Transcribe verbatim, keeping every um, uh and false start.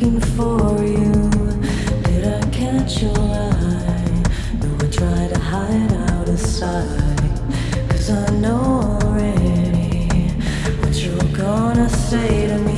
looking for you. Did I catch your eye? No, I try to hide out of sight, 'cause I know already what you're gonna say to me.